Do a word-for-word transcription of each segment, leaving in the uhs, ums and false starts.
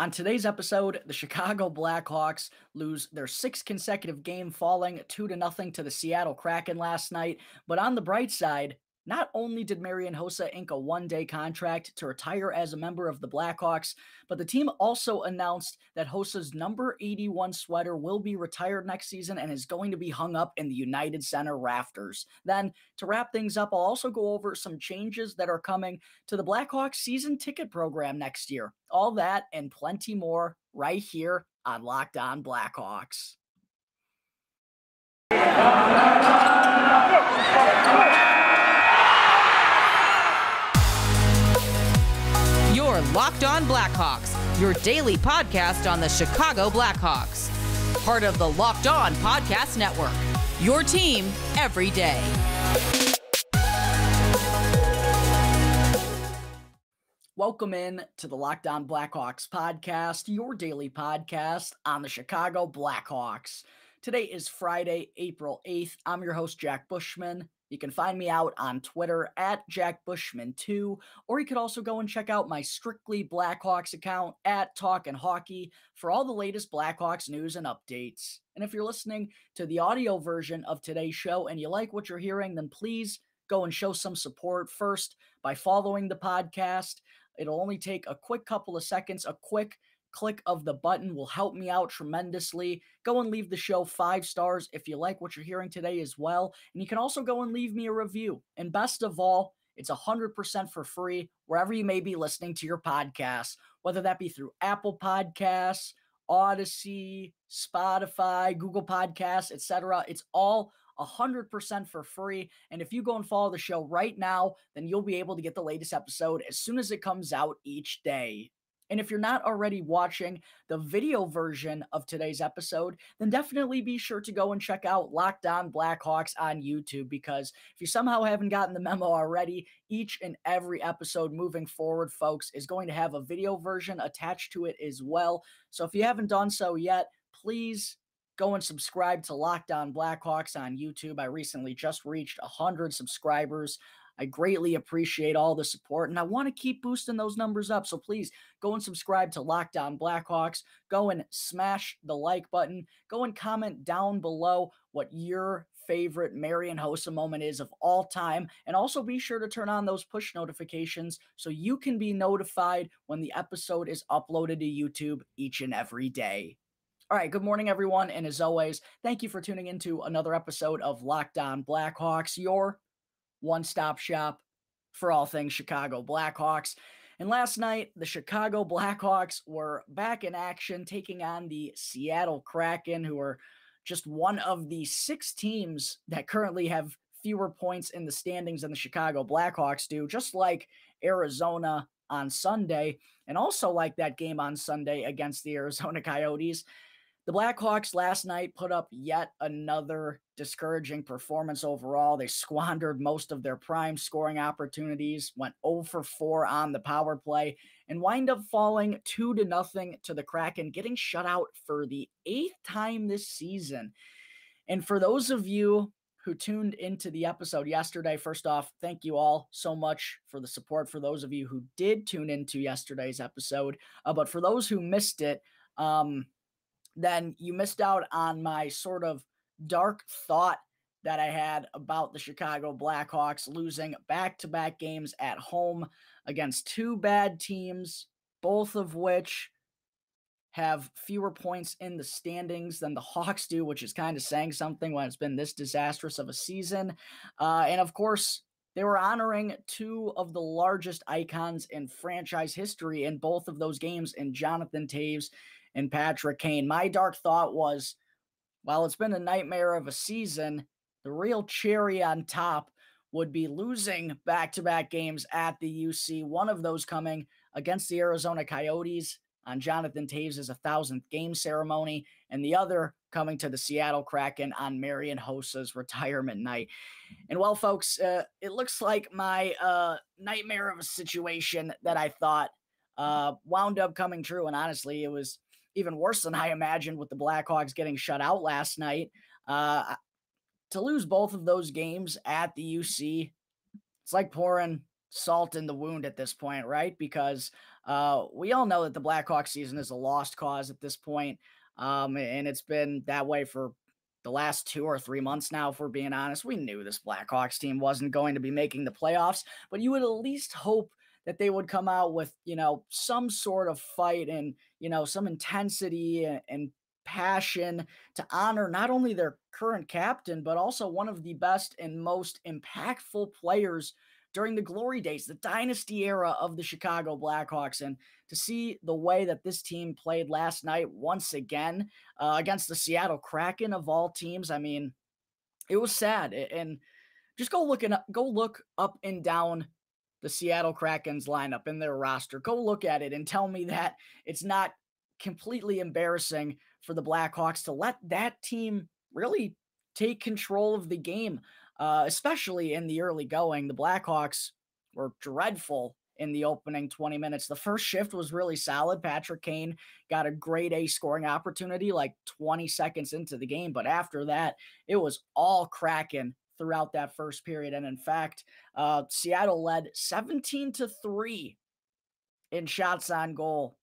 On today's episode, the Chicago Blackhawks lose their sixth consecutive game, falling two to nothing to the Seattle Kraken last night. But on the bright side, not only did Marian Hossa ink a one-day contract to retire as a member of the Blackhawks, but the team also announced that Hossa's number eighty-one sweater will be retired next season and is going to be hung up in the United Center rafters. Then, to wrap things up, I'll also go over some changes that are coming to the Blackhawks season ticket program next year. All that and plenty more right here on Locked On Blackhawks. Locked On Blackhawks, your daily podcast on the Chicago Blackhawks. Part of the Locked On Podcast Network, your team every day. Welcome in to the Locked On Blackhawks podcast, your daily podcast on the Chicago Blackhawks. Today is Friday, April eighth. I'm your host, Jack Bushman. You can find me out on Twitter at Jack Bushman two, or you could also go and check out my Strictly Blackhawks account at Talkin' Hockey for all the latest Blackhawks news and updates. And if you're listening to the audio version of today's show and you like what you're hearing, then please go and show some support first by following the podcast. It'll only take a quick couple of seconds. A quick click of the button will help me out tremendously. Go and leave the show five stars if you like what you're hearing today as well. And you can also go and leave me a review. And best of all, it's one hundred percent for free wherever you may be listening to your podcast, whether that be through Apple Podcasts, Odyssey, Spotify, Google Podcasts, et cetera. It's all one hundred percent for free. And if you go and follow the show right now, then you'll be able to get the latest episode as soon as it comes out each day. And if you're not already watching the video version of today's episode, then definitely be sure to go and check out Locked On Blackhawks on YouTube, because if you somehow haven't gotten the memo already, each and every episode moving forward, folks, is going to have a video version attached to it as well. So if you haven't done so yet, please go and subscribe to Locked On Blackhawks on YouTube. I recently just reached one hundred subscribers. I greatly appreciate all the support, and I want to keep boosting those numbers up. So please go and subscribe to Locked On Blackhawks. Go and smash the like button. Go and comment down below what your favorite Marian Hossa moment is of all time. And also be sure to turn on those push notifications so you can be notified when the episode is uploaded to YouTube each and every day. All right, good morning, everyone. And as always, thank you for tuning into another episode of Locked On Blackhawks, your one-stop shop for all things Chicago Blackhawks. And last night, the Chicago Blackhawks were back in action, taking on the Seattle Kraken, who are just one of the six teams that currently have fewer points in the standings than the Chicago Blackhawks do, just like Arizona on Sunday, and also like that game on Sunday against the Arizona Coyotes. The Blackhawks last night put up yet another discouraging performance overall. They squandered most of their prime scoring opportunities, went zero for four on the power play, and wind up falling two to nothing to the Kraken, getting shut out for the eighth time this season. And for those of you who tuned into the episode yesterday, first off, thank you all so much for the support, for those of you who did tune into yesterday's episode. Uh, but for those who missed it, um, then you missed out on my sort of dark thought that I had about the Chicago Blackhawks losing back-to-back games at home against two bad teams, both of which have fewer points in the standings than the Hawks do, which is kind of saying something when it's been this disastrous of a season. Uh, and, of course, they were honoring two of the largest icons in franchise history in both of those games in Jonathan Toews and Patrick Kane. My dark thought was, while it's been a nightmare of a season, the real cherry on top would be losing back-to-back games at the U C, one of those coming against the Arizona Coyotes on Jonathan Toews' one thousandth game ceremony, and the other coming to the Seattle Kraken on Marian Hossa's retirement night. And well, folks, uh, it looks like my uh, nightmare of a situation that I thought uh, wound up coming true, and honestly, it was even worse than I imagined with the Blackhawks getting shut out last night. Uh, to lose both of those games at the U C, it's like pouring salt in the wound at this point, right? Because Uh, we all know that the Blackhawks season is a lost cause at this point, um, and it's been that way for the last two or three months now, if we're being honest. We knew this Blackhawks team wasn't going to be making the playoffs, but you would at least hope that they would come out with, you know, some sort of fight and, you know, some intensity and, and passion to honor not only their current captain, but also one of the best and most impactful players during the glory days, the dynasty era of the Chicago Blackhawks. And to see the way that this team played last night, once again, uh, against the Seattle Kraken of all teams, I mean, it was sad. And just go look, and go look up and down the Seattle Kraken's lineup in their roster. Go look at it and tell me that it's not completely embarrassing for the Blackhawks to let that team really take control of the game, uh, especially in the early going. The Blackhawks were dreadful in the opening twenty minutes. The first shift was really solid. Patrick Kane got a grade A scoring opportunity like twenty seconds into the game. But after that, it was all Kraken throughout that first period. And in fact, uh, Seattle led seventeen to three in shots on goal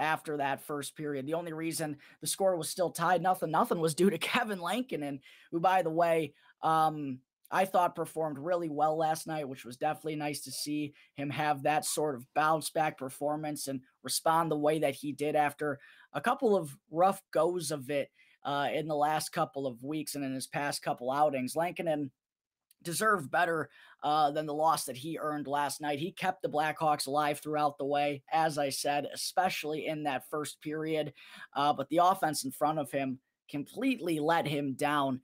after that first period. The only reason the score was still tied nothing, nothing was due to Kevin Lankinen, who, by the way, um, I thought performed really well last night, which was definitely nice to see him have that sort of bounce back performance and respond the way that he did after a couple of rough goes of it Uh, in the last couple of weeks and in his past couple outings. Lankinen deserved better uh, than the loss that he earned last night. He kept the Blackhawks alive throughout the way, as I said, especially in that first period. Uh, but the offense in front of him completely let him down.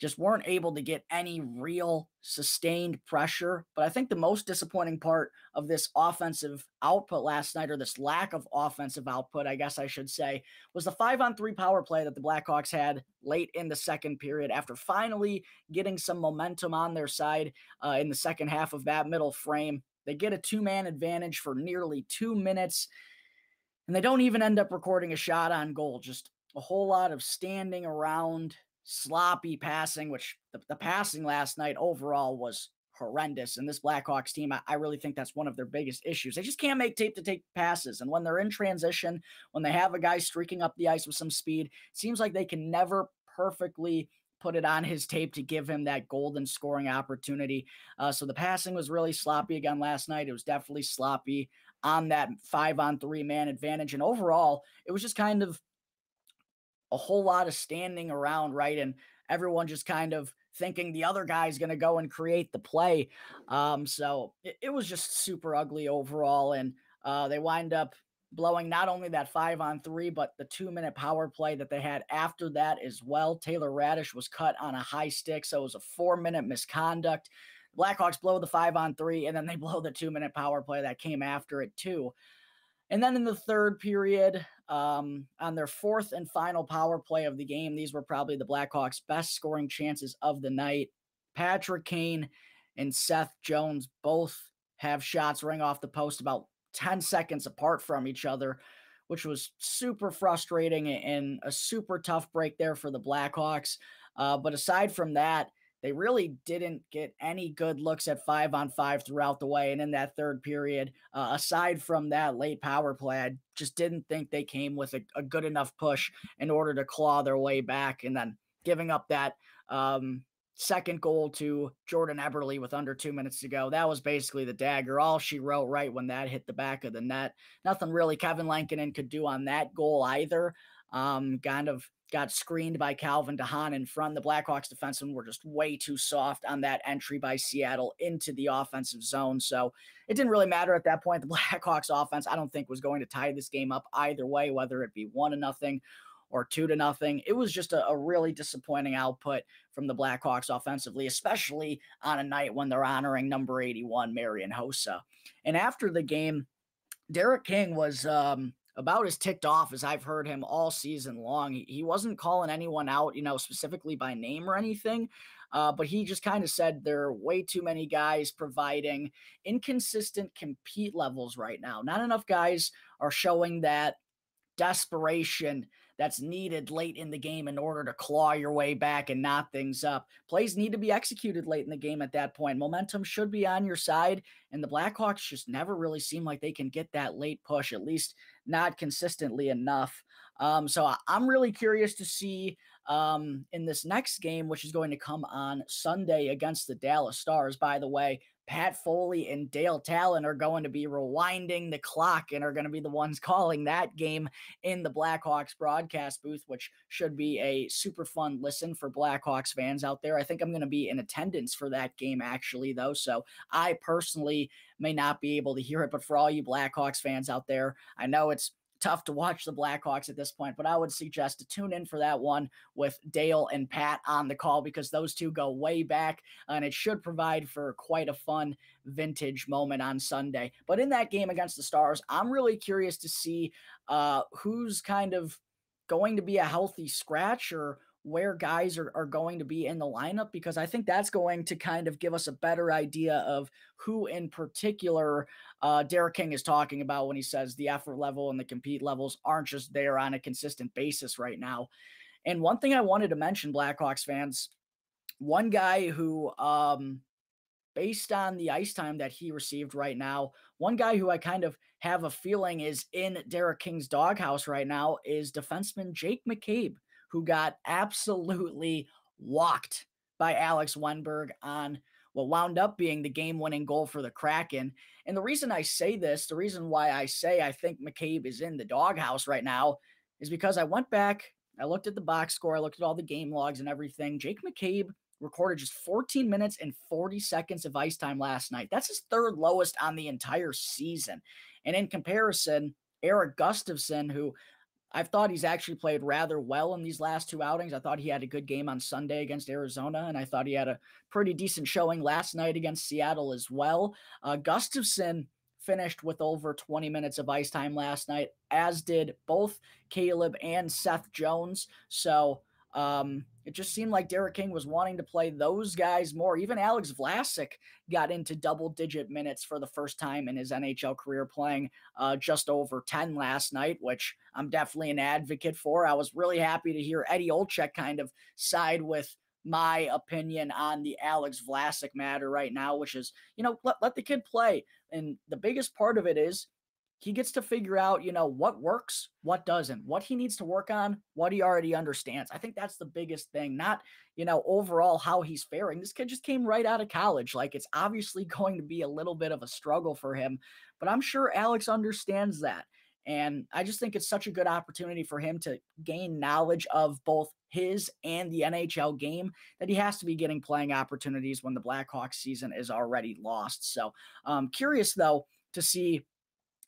Just weren't able to get any real sustained pressure. But I think the most disappointing part of this offensive output last night, or this lack of offensive output, I guess I should say, was the five on three power play that the Blackhawks had late in the second period after finally getting some momentum on their side uh, in the second half of that middle frame. They get a two-man advantage for nearly two minutes, and they don't even end up recording a shot on goal. Just a whole lot of standing around, sloppy passing, which the, the passing last night overall was horrendous. And this Blackhawks team, I, I really think that's one of their biggest issues. They just can't make tape-to-tape passes. And when they're in transition, when they have a guy streaking up the ice with some speed, it seems like they can never perfectly put it on his tape to give him that golden scoring opportunity. Uh, so the passing was really sloppy again last night. It was definitely sloppy on that five-on-three man advantage. And overall, it was just kind of a whole lot of standing around, right? And everyone just kind of thinking the other guy's going to go and create the play. Um, so it, it was just super ugly overall. And uh, they wind up blowing not only that five on three, but the two minute power play that they had after that as well. Taylor Radish was cut on a high stick. So it was a four minute misconduct. Blackhawks blow the five on three, and then they blow the two minute power play that came after it too. And then in the third period, um, on their fourth and final power play of the game, these were probably the Blackhawks' best scoring chances of the night. Patrick Kane and Seth Jones both have shots ring off the post about ten seconds apart from each other, which was super frustrating and a super tough break there for the Blackhawks. Uh, but aside from that, they really didn't get any good looks at five on five throughout the way. And in that third period, uh, aside from that late power play, I just didn't think they came with a, a good enough push in order to claw their way back. And then giving up that um, second goal to Jordan Eberle with under two minutes to go, that was basically the dagger. All she wrote, right, when that hit the back of the net. Nothing really Kevin Lankinen could do on that goal either. Um, kind of got screened by Calvin DeHaan in front. The Blackhawks defensemen were just way too soft on that entry by Seattle into the offensive zone. So it didn't really matter at that point. The Blackhawks offense, I don't think, was going to tie this game up either way, whether it be one to nothing or two to nothing. It was just a, a really disappointing output from the Blackhawks offensively, especially on a night when they're honoring number eighty-one, Marian Hossa. And after the game, Derek King was, um, about as ticked off as I've heard him all season long. He, he wasn't calling anyone out, you know, specifically by name or anything, uh, but he just kind of said there are way too many guys providing inconsistent compete levels right now. Not enough guys are showing that desperation, that's needed late in the game in order to claw your way back and knot things up. Plays need to be executed late in the game at that point. Momentum should be on your side, and the Blackhawks just never really seem like they can get that late push, at least not consistently enough. Um, so I'm really curious to see um, in this next game, which is going to come on Sunday against the Dallas Stars. By the way, Pat Foley and Dale Talon are going to be rewinding the clock and are going to be the ones calling that game in the Blackhawks broadcast booth, which should be a super fun listen for Blackhawks fans out there. I think I'm going to be in attendance for that game, actually, though, so I personally may not be able to hear it, but for all you Blackhawks fans out there, I know it's tough to watch the Blackhawks at this point, but I would suggest to tune in for that one with Dale and Pat on the call, because those two go way back, and it should provide for quite a fun vintage moment on Sunday. But in that game against the Stars, I'm really curious to see uh, who's kind of going to be a healthy scratch or where guys are, are going to be in the lineup, because I think that's going to kind of give us a better idea of who in particular uh, Derek King is talking about when he says the effort level and the compete levels aren't just there on a consistent basis right now. And one thing I wanted to mention, Blackhawks fans, one guy who, um, based on the ice time that he received right now, one guy who I kind of have a feeling is in Derek King's doghouse right now is defenseman Jake McCabe, who got absolutely walked by Alex Wennberg on what wound up being the game-winning goal for the Kraken. And the reason I say this, the reason why I say I think McCabe is in the doghouse right now is because I went back, I looked at the box score, I looked at all the game logs and everything. Jake McCabe recorded just fourteen minutes and forty seconds of ice time last night. That's his third lowest on the entire season. And in comparison, Erik Gustafsson, who I've thought he's actually played rather well in these last two outings. I thought he had a good game on Sunday against Arizona, and I thought he had a pretty decent showing last night against Seattle as well. Uh, Gustafsson finished with over twenty minutes of ice time last night, as did both Caleb and Seth Jones. So um, it just seemed like Derek King was wanting to play those guys more. Even Alex Vlasic got into double-digit minutes for the first time in his N H L career, playing uh, just over ten last night, which I'm definitely an advocate for. I was really happy to hear Eddie Olczyk kind of side with my opinion on the Alex Vlasic matter right now, which is, you know, let, let the kid play. And the biggest part of it is he gets to figure out, you know, what works, what doesn't, what he needs to work on, what he already understands. I think that's the biggest thing, not, you know, overall how he's faring. This kid just came right out of college. Like, it's obviously going to be a little bit of a struggle for him, but I'm sure Alex understands that. And I just think it's such a good opportunity for him to gain knowledge of both his and the N H L game that he has to be getting playing opportunities when the Blackhawks season is already lost. So I'm um, curious, though, to see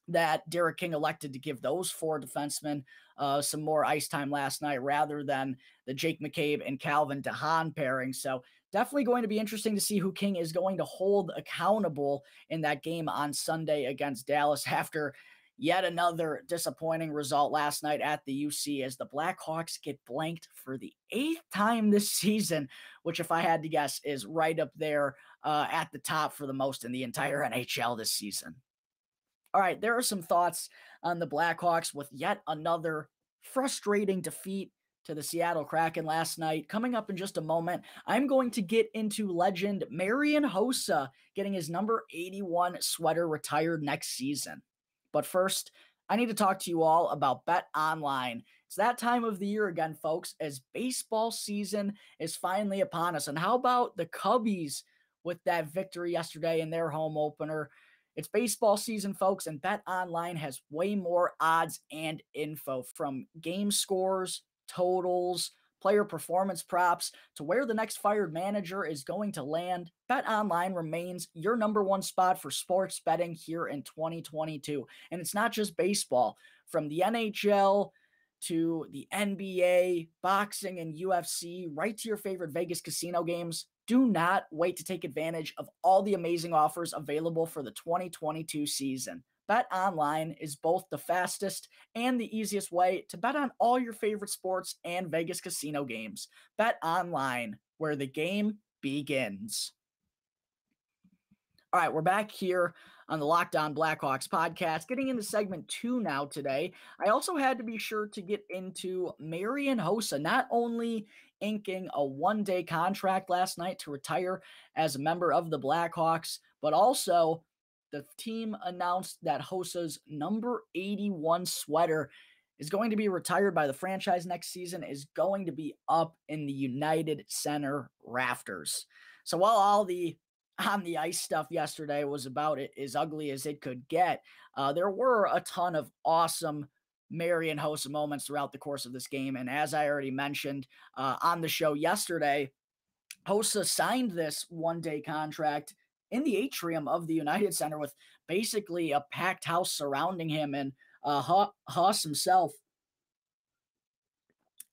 that Derek King elected to give those four defensemen uh, some more ice time last night rather than the Jake McCabe and Calvin DeHaan pairing. So definitely going to be interesting to see who King is going to hold accountable in that game on Sunday against Dallas after yet another disappointing result last night at the U C as the Blackhawks get blanked for the eighth time this season, which if I had to guess is right up there uh, at the top for the most in the entire N H L this season. All right, there are some thoughts on the Blackhawks with yet another frustrating defeat to the Seattle Kraken last night. Coming up in just a moment, I'm going to get into legend Marian Hossa getting his number eighty-one sweater retired next season. But first, I need to talk to you all about Bet Online. It's that time of the year again, folks, as baseball season is finally upon us. And how about the Cubbies with that victory yesterday in their home opener? It's baseball season, folks, and BetOnline has way more odds and info, from game scores, totals, player performance props, to where the next fired manager is going to land. BetOnline remains your number one spot for sports betting here in twenty twenty-two. And it's not just baseball. From the N H L to the N B A, boxing, and U F C, right to your favorite Vegas casino games, do not wait to take advantage of all the amazing offers available for the twenty twenty-two season. BetOnline is both the fastest and the easiest way to bet on all your favorite sports and Vegas casino games. BetOnline, where the game begins. All right, we're back here on the Locked On Blackhawks podcast. Getting into segment two now today, I also had to be sure to get into Marian Hossa, not only inking a one-day contract last night to retire as a member of the Blackhawks, but also the team announced that Hossa's number eighty-one sweater is going to be retired by the franchise next season, is going to be up in the United Center rafters. So while all the on the ice stuff yesterday was about it as ugly as it could get, uh, there were a ton of awesome Marian Hossa moments throughout the course of this game. And as I already mentioned uh, on the show yesterday, Hossa signed this one-day contract in the atrium of the United Center with basically a packed house surrounding him, and Uh, Hoss himself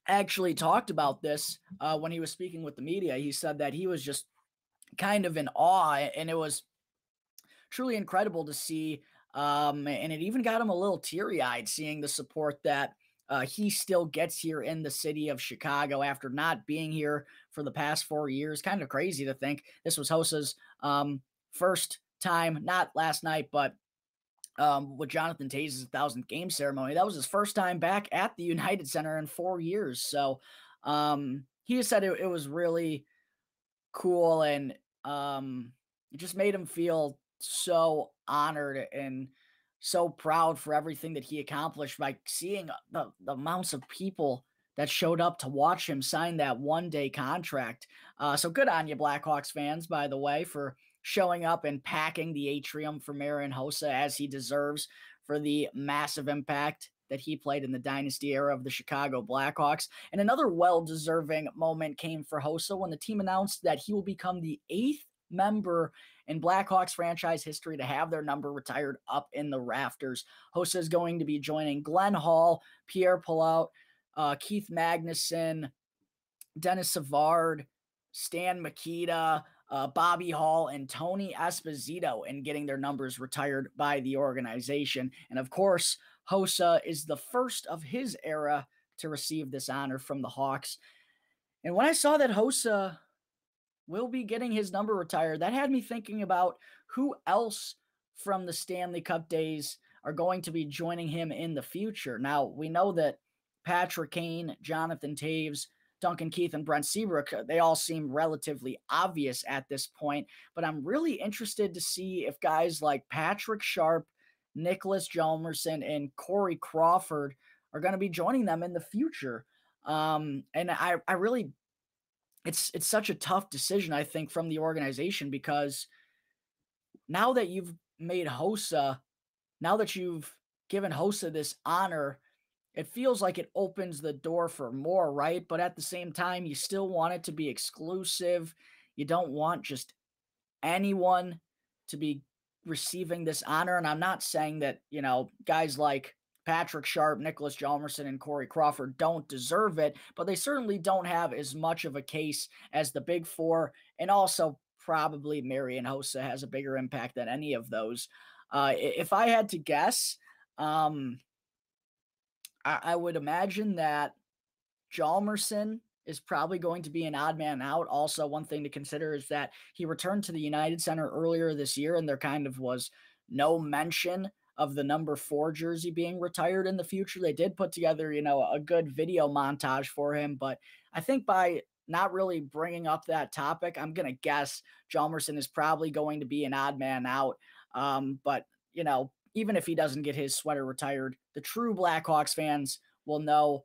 actually talked about this uh, when he was speaking with the media. He said that he was just kind of in awe, and it was truly incredible to see. Um, and it even got him a little teary-eyed seeing the support that uh, he still gets here in the city of Chicago after not being here for the past four years. Kind of crazy to think this was Hossa's um, first time, not last night, but Um, with Jonathan Toews' one thousandth game ceremony. That was his first time back at the United Center in four years. So um, he said it, it was really cool, and um, it just made him feel so honored and so proud for everything that he accomplished by seeing the, the amounts of people that showed up to watch him sign that one-day contract. Uh, so good on you, Blackhawks fans, by the way, for showing up and packing the atrium for Marian Hossa, as he deserves for the massive impact that he played in the dynasty era of the Chicago Blackhawks. And another well-deserving moment came for Hossa when the team announced that he will become the eighth member in Blackhawks franchise history to have their number retired up in the rafters. Hossa is going to be joining Glenn Hall, Pierre Paulot, uh, Keith Magnusson, Dennis Savard, Stan Mikita, Uh, Bobby Hall, and Tony Esposito in getting their numbers retired by the organization. And of course, Hossa is the first of his era to receive this honor from the Hawks. And when I saw that Hossa will be getting his number retired, that had me thinking about who else from the Stanley Cup days are going to be joining him in the future. Now, we know that Patrick Kane, Jonathan Toews, Duncan Keith, and Brent Seabrook, they all seem relatively obvious at this point, but I'm really interested to see if guys like Patrick Sharp, Niklas Hjalmarsson, and Corey Crawford are going to be joining them in the future. Um, and I, I really, it's, it's such a tough decision, I think, from the organization, because now that you've made Hossa, now that you've given Hossa this honor, it feels like it opens the door for more, right? But at the same time, you still want it to be exclusive. You don't want just anyone to be receiving this honor. And I'm not saying that, you know, guys like Patrick Sharp, Niklas Hjalmarsson, and Corey Crawford don't deserve it, but they certainly don't have as much of a case as the Big Four. And also probably Marian Hossa has a bigger impact than any of those. Uh, if I had to guess, um, I would imagine that Hjalmarsson is probably going to be an odd man out. Also, one thing to consider is that he returned to the United Center earlier this year, and there kind of was no mention of the number four jersey being retired in the future. They did put together, you know, a good video montage for him, but I think by not really bringing up that topic, I'm going to guess Hjalmarsson is probably going to be an odd man out. Um, but, you know, even if he doesn't get his sweater retired, the true Blackhawks fans will know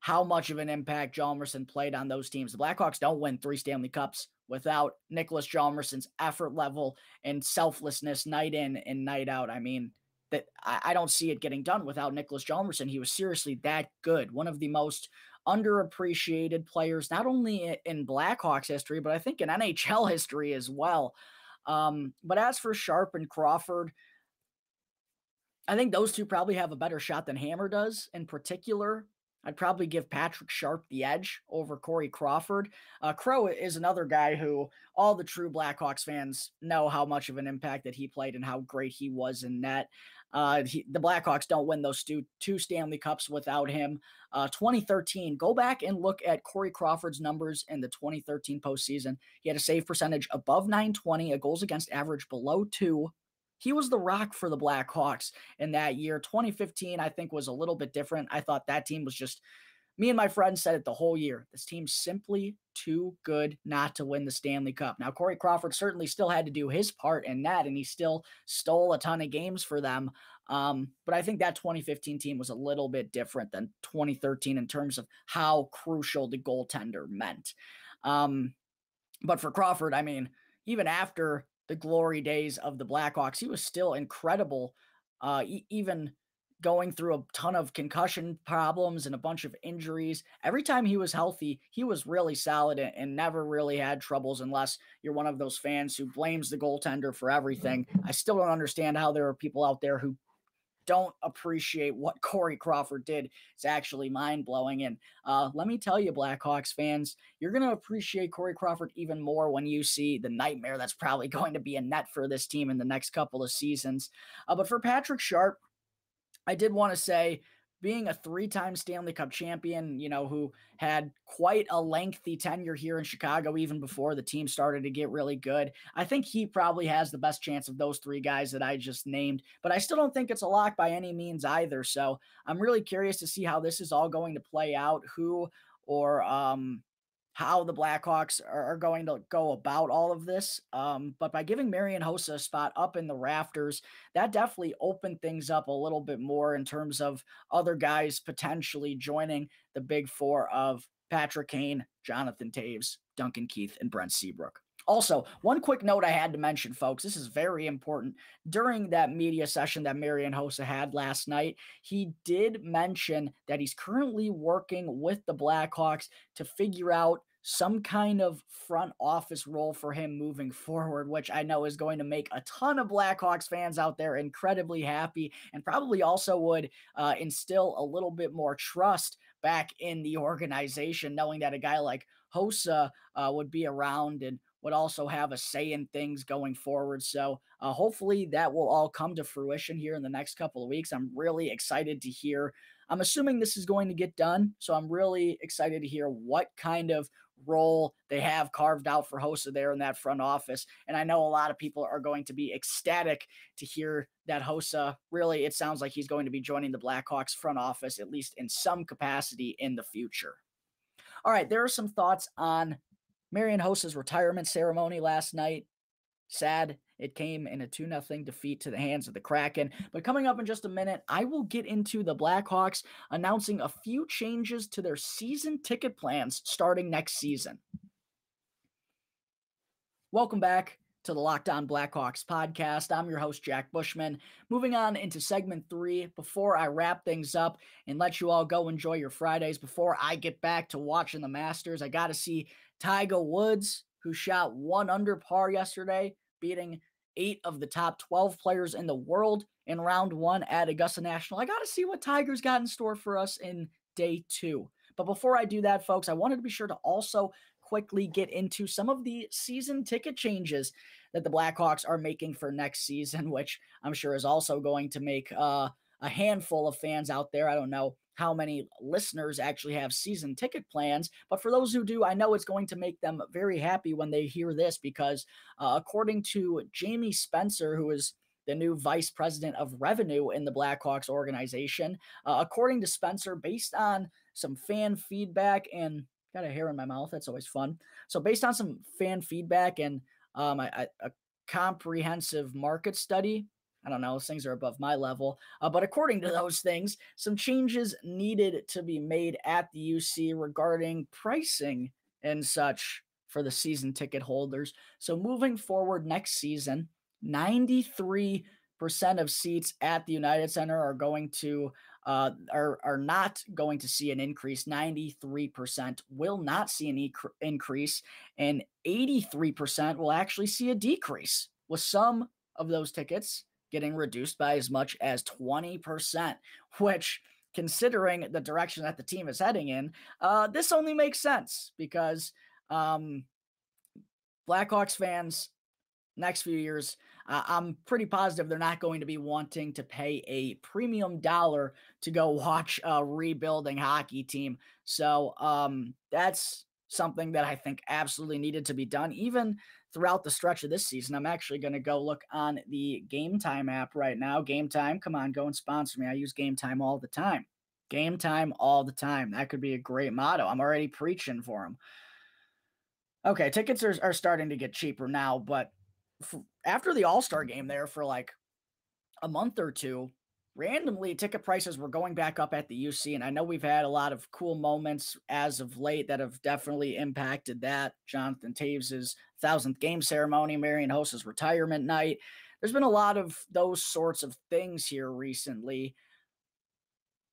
how much of an impact Hjalmarsson played on those teams. The Blackhawks don't win three Stanley Cups without Niklas Hjalmarsson's effort level and selflessness night in and night out. I mean, that I, I don't see it getting done without Niklas Hjalmarsson. He was seriously that good. One of the most underappreciated players, not only in Blackhawks history, but I think in N H L history as well. Um, but as for Sharp and Crawford, I think those two probably have a better shot than Hammer does. In particular, I'd probably give Patrick Sharp the edge over Corey Crawford. Uh, Crow is another guy who all the true Blackhawks fans know how much of an impact that he played and how great he was in net. Uh, he, the Blackhawks don't win those two, two Stanley Cups without him. Uh, twenty thirteen, go back and look at Corey Crawford's numbers in the twenty thirteen postseason. He had a save percentage above nine twenty, a goals against average below two, He was the rock for the Blackhawks in that year. twenty fifteen, I think, was a little bit different. I thought that team was just, me and my friends said it the whole year. This team's simply too good not to win the Stanley Cup. Now, Corey Crawford certainly still had to do his part in that, and he still stole a ton of games for them. Um, but I think that twenty fifteen team was a little bit different than twenty thirteen in terms of how crucial the goaltender meant. Um, but for Crawford, I mean, even after the glory days of the Blackhawks, he was still incredible, uh, e- even going through a ton of concussion problems and a bunch of injuries. Every time he was healthy, he was really solid and, and never really had troubles, unless you're one of those fans who blames the goaltender for everything. I still don't understand how there are people out there who don't appreciate what Corey Crawford did. It's actually mind-blowing. And uh, let me tell you, Blackhawks fans, you're going to appreciate Corey Crawford even more when you see the nightmare that's probably going to be a net for this team in the next couple of seasons. Uh, but for Patrick Sharp, I did want to say, being a three-time Stanley Cup champion, you know, who had quite a lengthy tenure here in Chicago even before the team started to get really good, I think he probably has the best chance of those three guys that I just named. But I still don't think it's a lock by any means either. So I'm really curious to see how this is all going to play out, who or um, how the Blackhawks are going to go about all of this. Um, but by giving Marian Hossa a spot up in the rafters, that definitely opened things up a little bit more in terms of other guys potentially joining the big four of Patrick Kane, Jonathan Toews, Duncan Keith, and Brent Seabrook. Also, one quick note I had to mention, folks, this is very important. During that media session that Marian Hossa had last night, he did mention that he's currently working with the Blackhawks to figure out some kind of front office role for him moving forward, which I know is going to make a ton of Blackhawks fans out there incredibly happy, and probably also would uh, instill a little bit more trust back in the organization, knowing that a guy like Hossa uh, would be around and would also have a say in things going forward. So uh, hopefully that will all come to fruition here in the next couple of weeks. I'm really excited to hear. I'm assuming this is going to get done, so I'm really excited to hear what kind of role they have carved out for Hossa there in that front office. And I know a lot of people are going to be ecstatic to hear that Hossa, really, it sounds like he's going to be joining the Blackhawks front office, at least in some capacity, in the future. All right, there are some thoughts on Marian Hossa's retirement ceremony last night. Sad, it came in a two nothing defeat to the hands of the Kraken. But coming up in just a minute, I will get into the Blackhawks announcing a few changes to their season ticket plans starting next season. Welcome back to the Locked On Blackhawks podcast. I'm your host, Jack Bushman. Moving on into segment three, before I wrap things up and let you all go enjoy your Fridays, before I get back to watching the Masters, I got to see Tiger Woods, who shot one under par yesterday, beating eight of the top twelve players in the world in round one at Augusta National. I got to see what Tiger's got in store for us in day two. But before I do that, folks, I wanted to be sure to also quickly get into some of the season ticket changes that the Blackhawks are making for next season, which I'm sure is also going to make uh, a handful of fans out there. I don't know how many listeners actually have season ticket plans, but for those who do, I know it's going to make them very happy when they hear this, because uh, according to Jamie Spencer, who is the new vice president of revenue in the Blackhawks organization, uh, according to Spencer, based on some fan feedback and got a hair in my mouth, that's always fun. So based on some fan feedback and um, a, a comprehensive market study, I don't know, those things are above my level. Uh, but according to those things, some changes needed to be made at the U C regarding pricing and such for the season ticket holders. So moving forward next season, ninety-three percent of seats at the United Center are going to uh, are, are not going to see an increase. ninety-three percent will not see an e- increase, and eighty-three percent will actually see a decrease, with some of those tickets getting reduced by as much as twenty percent, which, considering the direction that the team is heading in, uh, this only makes sense, because um, Blackhawks fans next few years, uh, I'm pretty positive they're not going to be wanting to pay a premium dollar to go watch a rebuilding hockey team. So um, that's something that I think absolutely needed to be done, even throughout the stretch of this season. I'm actually going to go look on the GameTime app right now. GameTime, come on, go and sponsor me. I use GameTime all the time. GameTime all the time. That could be a great motto. I'm already preaching for them. Okay, tickets are, are starting to get cheaper now, but f- after the All-Star game there for like a month or two, randomly ticket prices were going back up at the U C, and I know we've had a lot of cool moments as of late that have definitely impacted that. Jonathan Toews' thousandth game ceremony, Marian Hossa's retirement night. There's been a lot of those sorts of things here recently.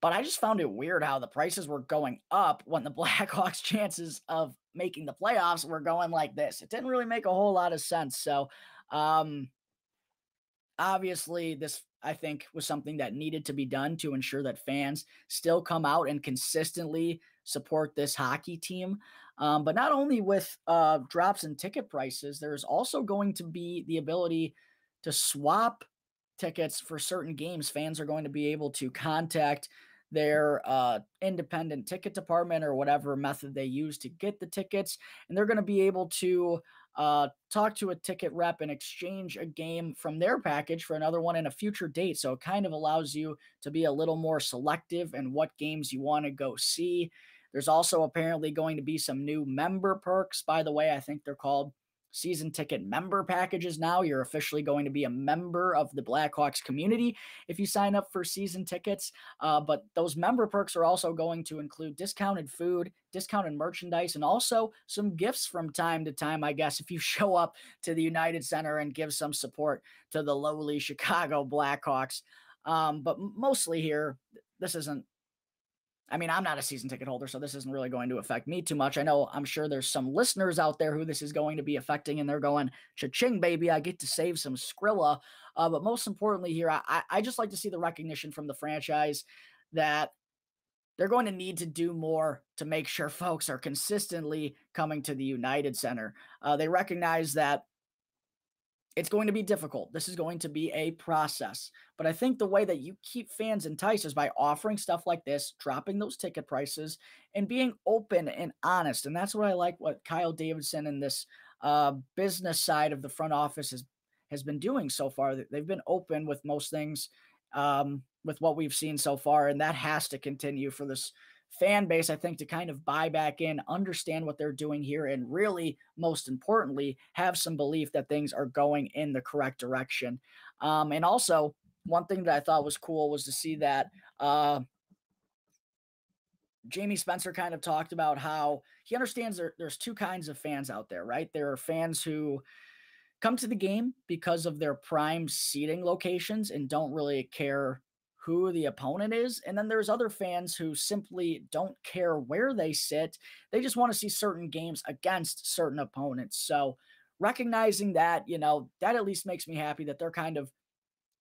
But I just found it weird how the prices were going up when the Blackhawks' chances of making the playoffs were going like this. It didn't really make a whole lot of sense. So, um, obviously, this, I think, was something that needed to be done to ensure that fans still come out and consistently support this hockey team. Um, but not only with uh, drops in ticket prices, there's also going to be the ability to swap tickets for certain games. Fans are going to be able to contact their uh, independent ticket department or whatever method they use to get the tickets. And they're going to be able to uh, talk to a ticket rep and exchange a game from their package for another one in a future date. So it kind of allows you to be a little more selective in what games you want to go see. There's also apparently going to be some new member perks. By the way, I think they're called season ticket member packages now. You're officially going to be a member of the Blackhawks community if you sign up for season tickets. Uh, but those member perks are also going to include discounted food, discounted merchandise, and also some gifts from time to time, I guess, if you show up to the United Center and give some support to the lowly Chicago Blackhawks. Um, but mostly here, this isn't, I mean, I'm not a season ticket holder, so this isn't really going to affect me too much. I know I'm sure there's some listeners out there who this is going to be affecting, and they're going, cha-ching, baby, I get to save some Skrilla. Uh, but most importantly here, I, I just like to see the recognition from the franchise that they're going to need to do more to make sure folks are consistently coming to the United Center. Uh, they recognize that it's going to be difficult. This is going to be a process. But I think the way that you keep fans enticed is by offering stuff like this, dropping those ticket prices, and being open and honest. And that's what I like what Kyle Davidson and this uh, business side of the front office has, has been doing so far. They've been open with most things, um, with what we've seen so far, and that has to continue for this fan base, I think, to kind of buy back in, understand what they're doing here, and really, most importantly, have some belief that things are going in the correct direction. Um, and also, one thing that I thought was cool was to see that uh, Jamie Spencer kind of talked about how he understands there, there's two kinds of fans out there, right? There are fans who come to the game because of their prime seating locations and don't really care who the opponent is. And then there's other fans who simply don't care where they sit. They just want to see certain games against certain opponents. So recognizing that, you know, that at least makes me happy that they're kind of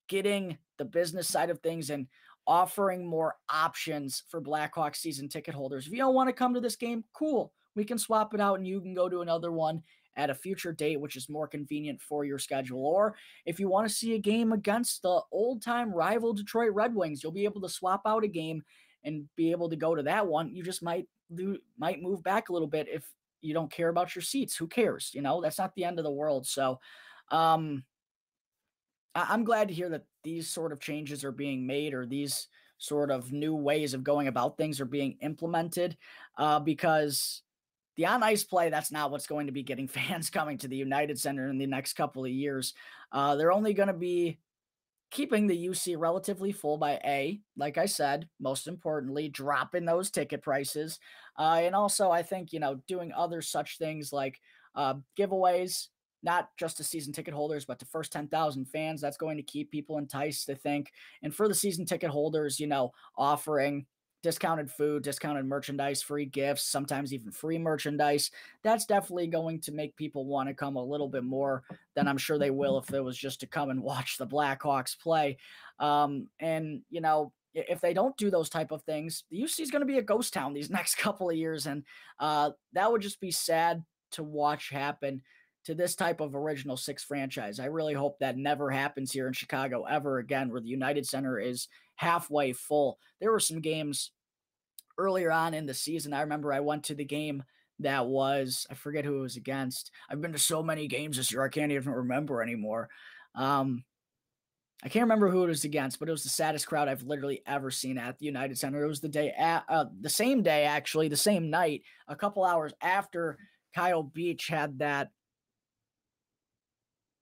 getting the business side of things and offering more options for Blackhawks season ticket holders. If you don't want to come to this game, cool. We can swap it out and you can go to another one at a future date, which is more convenient for your schedule. Or if you want to see a game against the old-time rival Detroit Red Wings, you'll be able to swap out a game and be able to go to that one. You just might do, might move back a little bit if you don't care about your seats. Who cares? You know, that's not the end of the world. So um, I- I'm glad to hear that these sort of changes are being made, or these sort of new ways of going about things are being implemented, uh, because the on-ice play, that's not what's going to be getting fans coming to the United Center in the next couple of years. Uh, they're only going to be keeping the U C relatively full by, A, like I said, most importantly, dropping those ticket prices. Uh, and also, I think, you know, doing other such things like uh, giveaways, not just to season ticket holders, but to first ten thousand fans. That's going to keep people enticed, I think. And for the season ticket holders, you know, offering discounted food, discounted merchandise, free gifts, sometimes even free merchandise. That's definitely going to make people want to come a little bit more than I'm sure they will if it was just to come and watch the Blackhawks play. Um, and, you know, if they don't do those type of things, the U C is going to be a ghost town these next couple of years. And uh, that would just be sad to watch happen to this type of original six franchise. I really hope that never happens here in Chicago ever again, where the United Center is halfway full. There were some games earlier on in the season. I remember I went to the game that was. I forget who it was against. I've been to so many games this year, I can't even remember anymore. Um, I can't remember who it was against, but it was the saddest crowd I've literally ever seen at the United Center. It was the day, at, uh, the same day, actually, the same night, a couple hours after Kyle Beach had that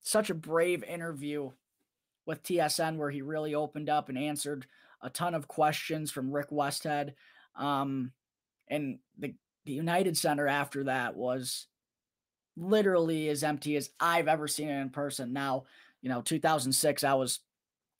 such a brave interview with T S N where he really opened up and answered a ton of questions from Rick Westhead. Um, and the, the United Center after that was literally as empty as I've ever seen it in person. Now, you know, two thousand six, I was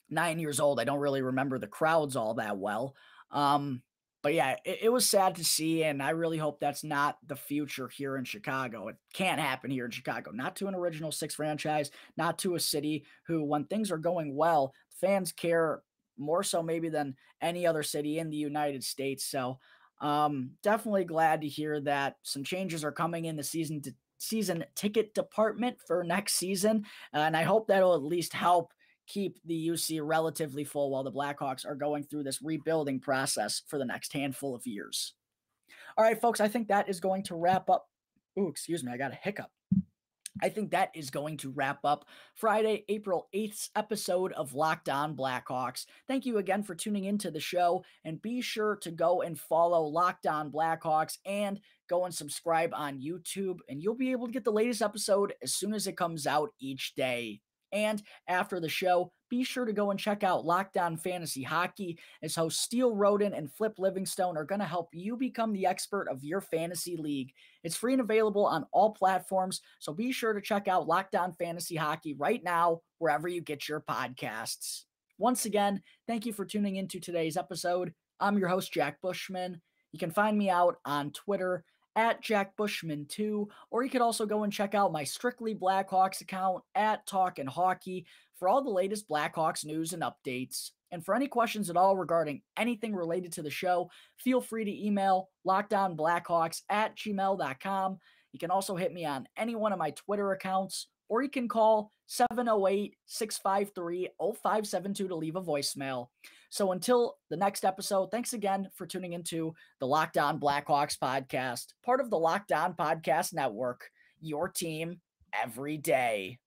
nine years old. I don't really remember the crowds all that well. Um, but yeah, it, it was sad to see. And I really hope that's not the future here in Chicago. It can't happen here in Chicago, not to an Original Six franchise, not to a city who, when things are going well, fans care more so maybe than any other city in the United States. So um, definitely glad to hear that some changes are coming in the season to season ticket department for next season. And I hope that'll at least help keep the U C relatively full while the Blackhawks are going through this rebuilding process for the next handful of years. All right, folks, I think that is going to wrap up. Ooh, excuse me. I got a hiccup. I think that is going to wrap up Friday, April eighth episode of Locked On Blackhawks. Thank you again for tuning into the show, and be sure to go and follow Locked On Blackhawks and go and subscribe on YouTube, and you'll be able to get the latest episode as soon as it comes out each day. And after the show, be sure to go and check out Lockdown Fantasy Hockey, as hosts Steele Roden and Flip Livingstone are going to help you become the expert of your fantasy league. It's free and available on all platforms, so be sure to check out Lockdown Fantasy Hockey right now, wherever you get your podcasts. Once again, thank you for tuning into today's episode. I'm your host, Jack Bushman. You can find me out on Twitter at Jack Bushman two, or you could also go and check out my Strictly Blackhawks account at Talkin' Hockey for all the latest Blackhawks news and updates. And for any questions at all regarding anything related to the show, feel free to email lockdownblackhawks at gmail dot com. You can also hit me on any one of my Twitter accounts, or you can call seven oh eight, six five three, oh five seven two to leave a voicemail. So until the next episode, thanks again for tuning into the Locked On Blackhawks podcast, part of the Locked On Podcast Network, your team every day.